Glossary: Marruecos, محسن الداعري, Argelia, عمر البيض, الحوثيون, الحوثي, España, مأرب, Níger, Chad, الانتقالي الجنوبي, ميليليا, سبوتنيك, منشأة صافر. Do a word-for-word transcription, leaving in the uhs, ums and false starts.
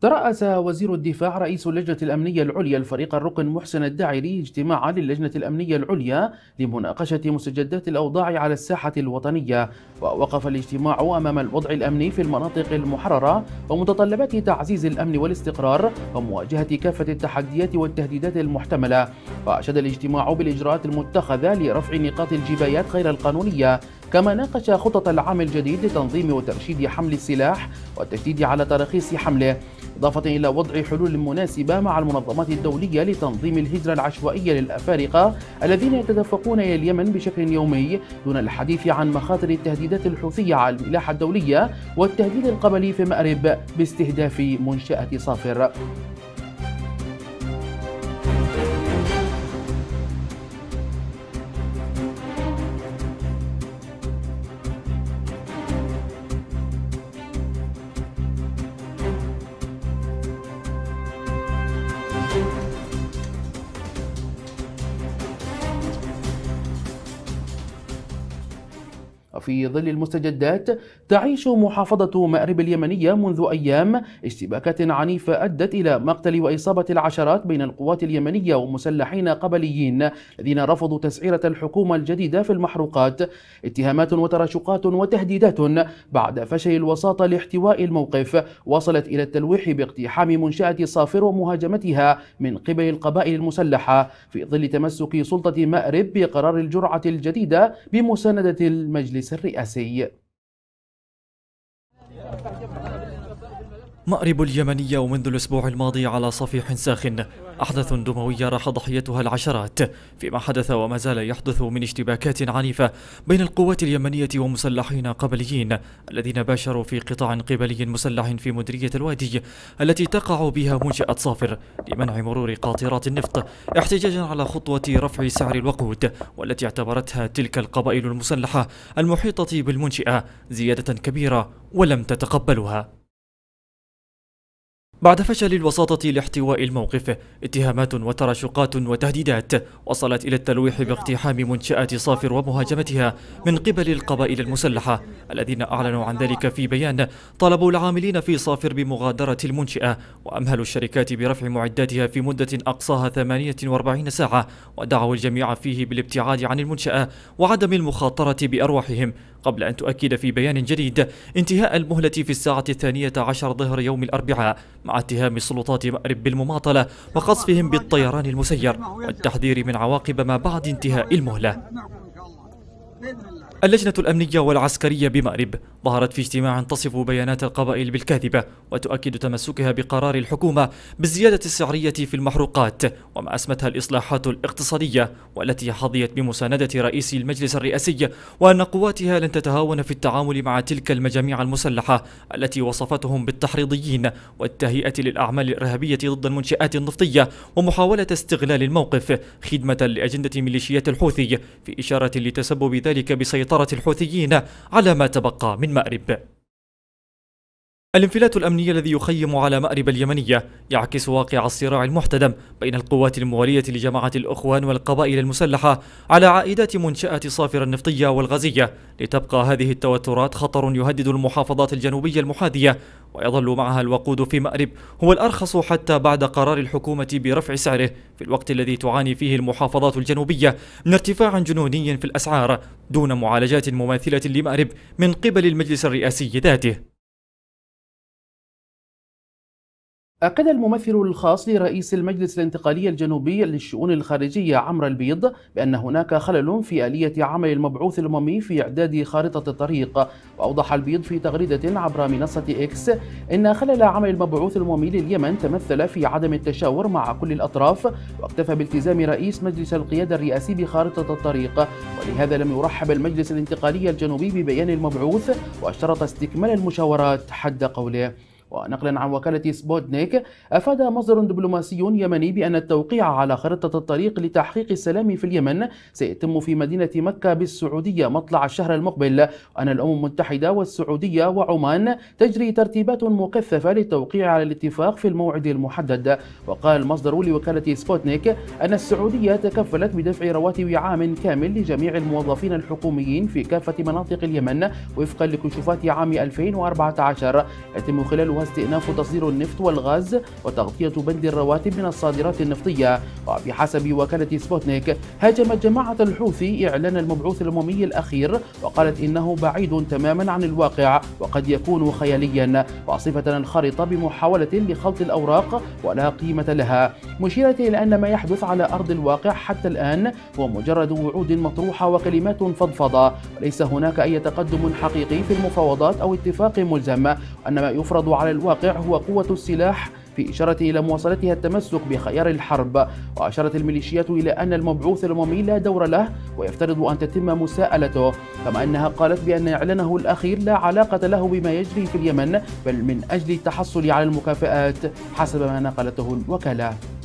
ترأس وزير الدفاع رئيس اللجنة الأمنية العليا الفريق الركن محسن الداعري اجتماعا للجنة الأمنية العليا لمناقشة مستجدات الأوضاع على الساحة الوطنية، ووقف الاجتماع أمام الوضع الأمني في المناطق المحررة ومتطلبات تعزيز الأمن والاستقرار ومواجهة كافة التحديات والتهديدات المحتملة. وأشاد الاجتماع بالإجراءات المتخذة لرفع نقاط الجبايات غير القانونية، كما ناقش خطط العام الجديد لتنظيم وترشيد حمل السلاح والتشديد على تراخيص حمله، إضافة إلى وضع حلول مناسبة مع المنظمات الدولية لتنظيم الهجرة العشوائية للأفارقة الذين يتدفقون إلى اليمن بشكل يومي، دون الحديث عن مخاطر التهديدات الحوثية على الملاحة الدولية والتهديد القبلي في مأرب باستهداف منشأة صافر. في ظل المستجدات، تعيش محافظة مأرب اليمنية منذ أيام اشتباكات عنيفة أدت إلى مقتل وإصابة العشرات بين القوات اليمنية ومسلحين قبليين الذين رفضوا تسعيرة الحكومة الجديدة في المحروقات، اتهامات وتراشقات وتهديدات بعد فشل الوساطة لاحتواء الموقف وصلت إلى التلويح باقتحام منشأة صافر ومهاجمتها من قبل القبائل المسلحة، في ظل تمسك سلطة مأرب بقرار الجرعة الجديدة بمساندة المجلس الرئاسي. مأرب اليمنية ومنذ الأسبوع الماضي على صفيح ساخن، أحداث دموية راح ضحيتها العشرات فيما حدث وما زال يحدث من اشتباكات عنيفة بين القوات اليمنية ومسلحين قبليين الذين باشروا في قطاع قبلي مسلح في مديرية الوادي التي تقع بها منشأة صافر لمنع مرور قاطرات النفط، احتجاجا على خطوة رفع سعر الوقود والتي اعتبرتها تلك القبائل المسلحة المحيطة بالمنشأة زيادة كبيرة ولم تتقبلها. بعد فشل الوساطة لاحتواء الموقف، اتهامات وتراشقات وتهديدات وصلت إلى التلويح باقتحام منشأة صافر ومهاجمتها من قبل القبائل المسلحة الذين أعلنوا عن ذلك في بيان طالبوا العاملين في صافر بمغادرة المنشأة وأمهلوا الشركات برفع معداتها في مدة أقصاها ثمانية وأربعين ساعة، ودعوا الجميع فيه بالابتعاد عن المنشأة وعدم المخاطرة بأرواحهم، قبل أن تؤكد في بيان جديد انتهاء المهلة في الساعة الثانية عشر ظهر يوم الأربعاء، مع اتهام سلطات مأرب بالمماطلة وقصفهم بالطيران المسير والتحذير من عواقب ما بعد انتهاء المهلة. اللجنة الأمنية والعسكرية بمأرب ظهرت في اجتماع تصف بيانات القبائل بالكاذبة وتؤكد تمسكها بقرار الحكومة بالزيادة السعرية في المحروقات وما أسمتها الإصلاحات الاقتصادية والتي حظيت بمساندة رئيس المجلس الرئاسي، وأن قواتها لن تتهاون في التعامل مع تلك المجاميع المسلحة التي وصفتهم بالتحريضيين والتهيئة للأعمال الإرهابية ضد المنشآت النفطية ومحاولة استغلال الموقف خدمة لأجندة ميليشيات الحوثي، في إشارة لتسبب ذلك بسيطرة الحوثيين على ما تبقى من مأرب. الانفلات الأمني الذي يخيم على مأرب اليمنية يعكس واقع الصراع المحتدم بين القوات الموالية لجماعة الأخوان والقبائل المسلحة على عائدات منشأة صافر النفطية والغازية، لتبقى هذه التوترات خطر يهدد المحافظات الجنوبية المحاذية، ويظل معها الوقود في مأرب هو الأرخص حتى بعد قرار الحكومة برفع سعره، في الوقت الذي تعاني فيه المحافظات الجنوبية من ارتفاع جنوني في الأسعار دون معالجات مماثلة لمأرب من قبل المجلس الرئاسي ذاته. أكد الممثل الخاص لرئيس المجلس الانتقالي الجنوبي للشؤون الخارجية عمر البيض بأن هناك خلل في آلية عمل المبعوث الأممي في إعداد خارطة الطريق، وأوضح البيض في تغريدة عبر منصة إكس إن خلل عمل المبعوث الأممي لليمن تمثل في عدم التشاور مع كل الأطراف، واكتفى بالتزام رئيس مجلس القيادة الرئاسي بخارطة الطريق، ولهذا لم يرحب المجلس الانتقالي الجنوبي ببيان المبعوث واشترط استكمال المشاورات حد قوله. ونقلا عن وكالة سبوتنيك، أفاد مصدر دبلوماسي يمني بأن التوقيع على خريطة الطريق لتحقيق السلام في اليمن سيتم في مدينة مكة بالسعودية مطلع الشهر المقبل، وأن الأمم المتحدة والسعودية وعمان تجري ترتيبات مكثفة للتوقيع على الاتفاق في الموعد المحدد. وقال المصدر لوكالة سبوتنيك أن السعودية تكفلت بدفع رواتب عام كامل لجميع الموظفين الحكوميين في كافة مناطق اليمن وفقا لكشوفات عام ألفين وأربعة عشر، يتم خلال واستئناف تصدير النفط والغاز وتغطية بند الرواتب من الصادرات النفطية. وبحسب وكالة سبوتنيك، هاجمت جماعة الحوثي إعلان المبعوث الأممي الأخير وقالت إنه بعيد تماما عن الواقع وقد يكون خياليا، وصفة الخريطة بمحاولة لخلط الأوراق ولا قيمة لها، مشيرة إلى أن ما يحدث على أرض الواقع حتى الآن هو مجرد وعود مطروحة وكلمات فضفضة، وليس هناك أي تقدم حقيقي في المفاوضات أو اتفاق ملزم، وأن ما يفرض على الواقع هو قوة السلاح في إشارة إلى مواصلتها التمسك بخيار الحرب. وأشارت الميليشيات إلى أن المبعوث الأممي لا دور له ويفترض أن تتم مساءلته، كما أنها قالت بأن إعلانه الأخير لا علاقة له بما يجري في اليمن بل من أجل التحصل على المكافآت حسب ما نقلته الوكالة.